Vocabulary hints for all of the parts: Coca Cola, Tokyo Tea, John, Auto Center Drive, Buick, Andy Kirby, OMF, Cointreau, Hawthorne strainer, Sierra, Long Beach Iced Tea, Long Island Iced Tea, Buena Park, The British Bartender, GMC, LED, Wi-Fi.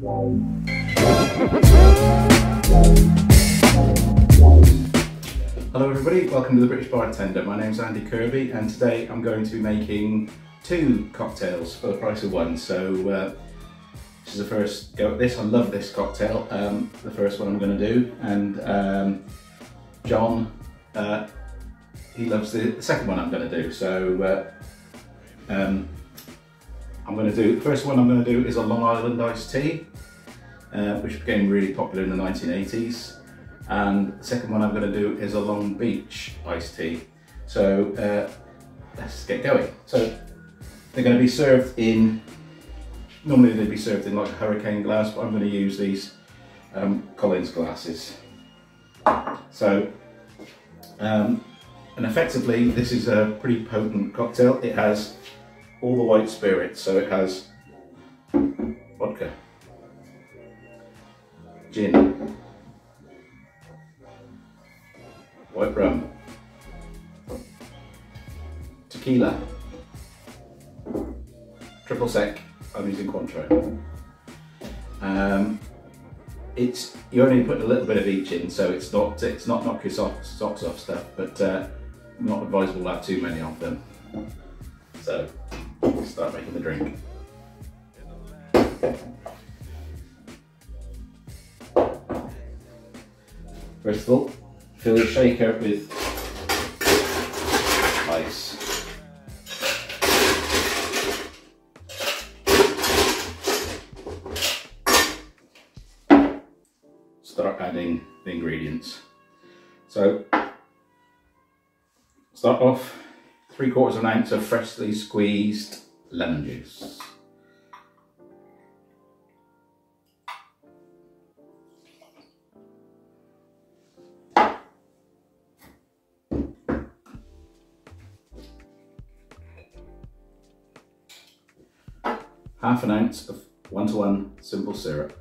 Hello everybody, welcome to the British Bartender. My name's Andy Kirby and today I'm going to be making two cocktails for the price of one. So this is the first go at this. I love this cocktail. The first one I'm going to do, and John, he loves the second one I'm going to do. So the first one I'm going to do is a Long Island Iced Tea, which became really popular in the 1980s. And the second one I'm going to do is a Long Beach Iced Tea. So let's get going. So they're going to be served in, normally they'd be served in like a hurricane glass, but I'm going to use these Collins glasses. So, and effectively this is a pretty potent cocktail. It has all the white spirits, so it has vodka, gin, white rum, tequila, triple sec. I'm using Cointreau. You only put a little bit of each in, so it's not knock your socks off stuff, but not advisable to have too many of them. So we'll start making the drink. First of all, fill your shaker with ice. Start adding the ingredients. So start off 3/4 of an ounce of freshly squeezed lemon juice. Half an ounce of 1:1 simple syrup.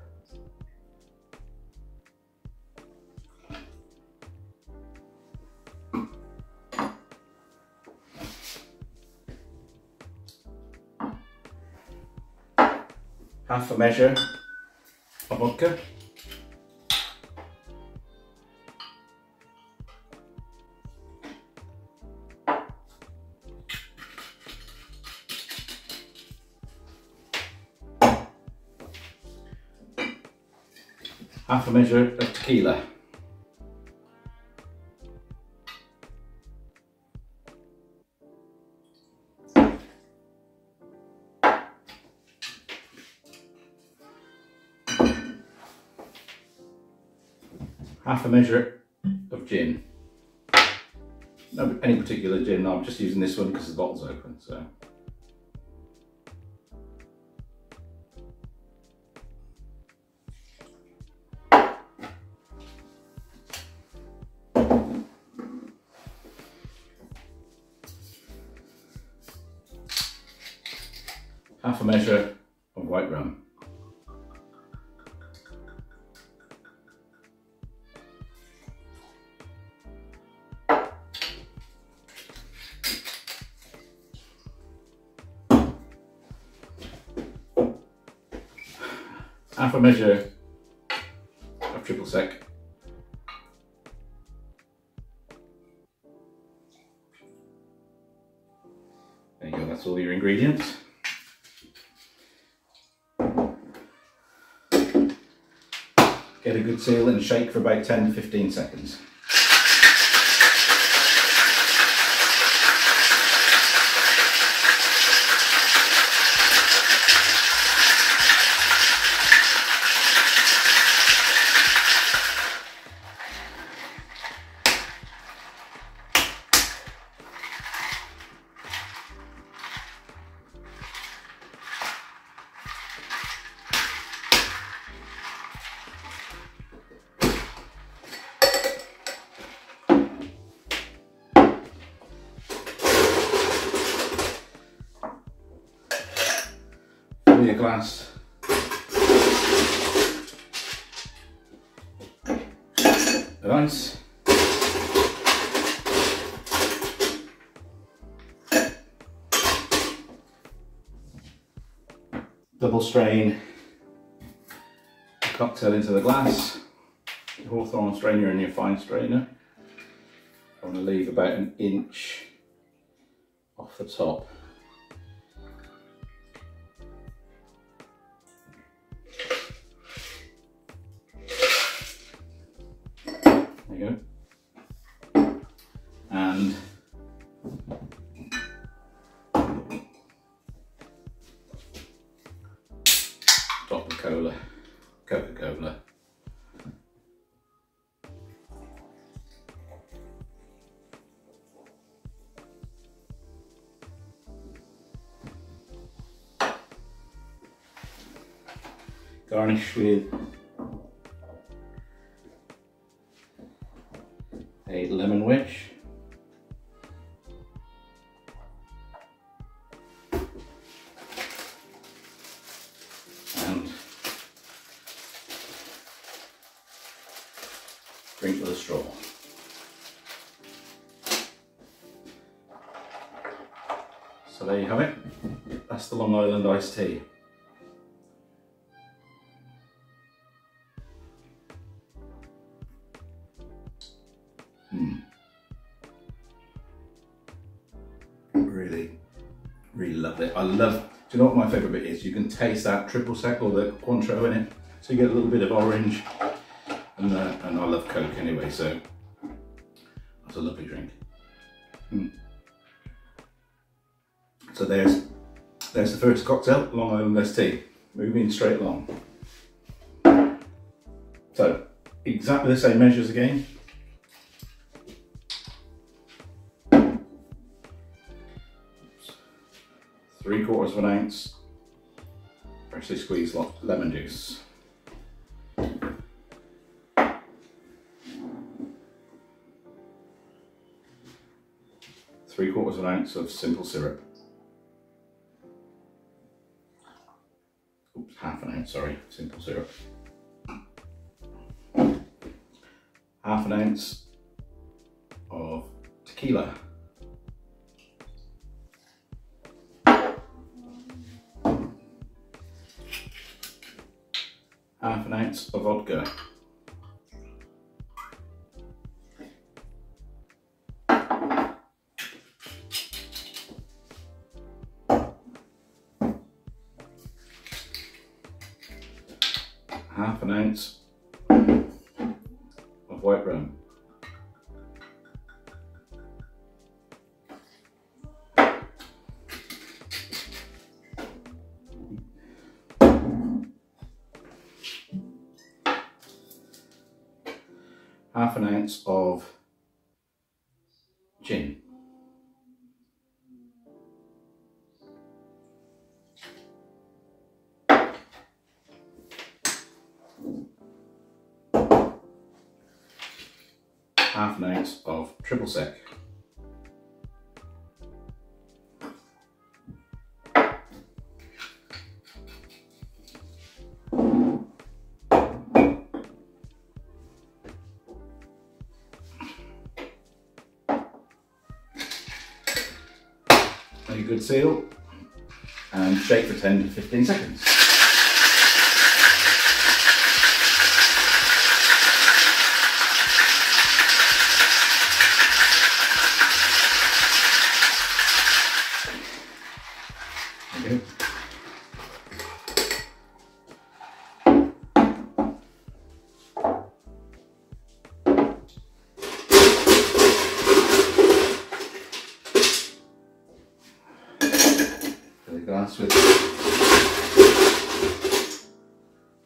Half a measure of vodka, half a measure of tequila, half a measure of gin. No, any particular gin, I'm just using this one because the bottle's open, so. Half a measure of white rum. Half a measure of triple sec. There you go, that's all your ingredients. Get a good seal and shake for about 10 to 15 seconds. A glass of ice. Double strain cocktail into the glass, your Hawthorne strainer and your fine strainer. I want to leave about an inch off the top. There you go. And Coca Cola. Garnish with a lemon wedge. Drink with a straw. So there you have it. That's the Long Island iced tea. Really, really loved it. Do you know what my favourite bit is? You can taste that triple sec or the Cointreau in it. So you get a little bit of orange. And I love Coke anyway, so that's a lovely drink. So there's the first cocktail, Long Island iced tea. Moving straight along. So exactly the same measures again. Oops. 3/4 of an ounce freshly squeezed lemon juice. Three quarters of an ounce of simple syrup. Oops, simple syrup. Half an ounce of tequila. Half an ounce of vodka. Half an ounce of white rum. Half an ounce of gin. Half an ounce of triple sec. Make a good seal and shake for 10 to 15 seconds. The glass with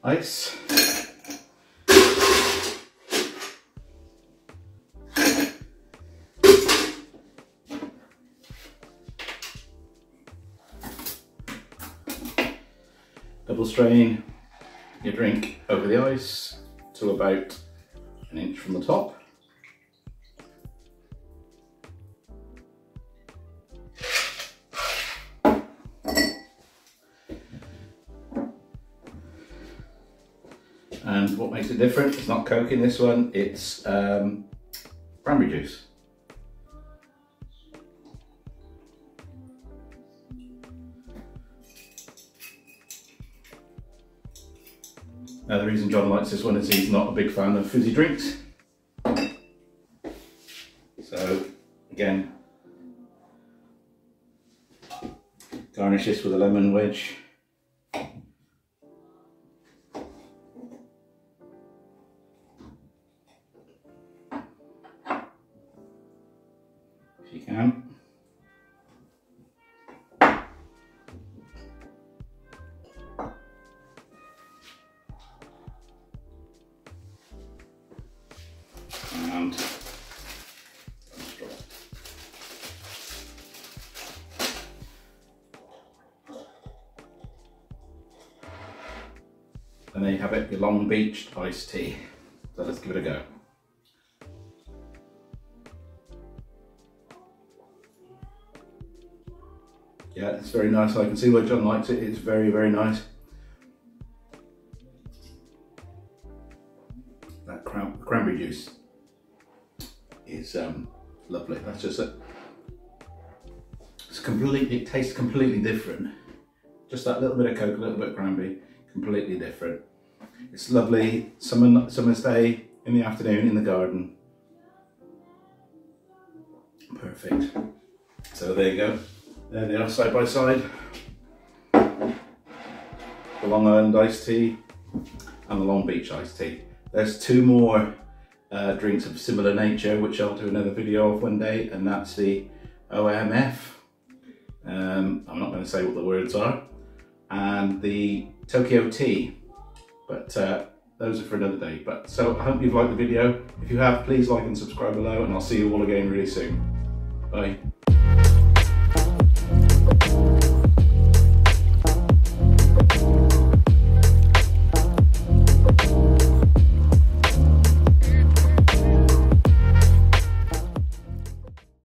ice. Double strain your drink over the ice to about an inch from the top. And what makes it different, it's not Coke in this one, it's cranberry juice. The reason John likes this one is he's not a big fan of fizzy drinks. So again, garnish this with a lemon wedge. If you can. And there you have it, your Long Beach iced tea. So let's give it a go. Yeah, it's very nice. I can see why John likes it. It's very, very nice. That cranberry juice is lovely. That's just it. It's completely, it tastes completely different. Just that little bit of Coke, a little bit of cranberry. Completely different. It's lovely summer's day in the afternoon in the garden. Perfect. So there you go. There they are side by side. The Long Island iced tea and the Long Beach iced tea. There's two more drinks of similar nature which I'll do another video of one day, and that's the OMF. I'm not going to say what the words are. And the Tokyo Tea, but those are for another day. But so I hope you've liked the video. If you have, please like and subscribe below, and I'll see you all again really soon. Bye.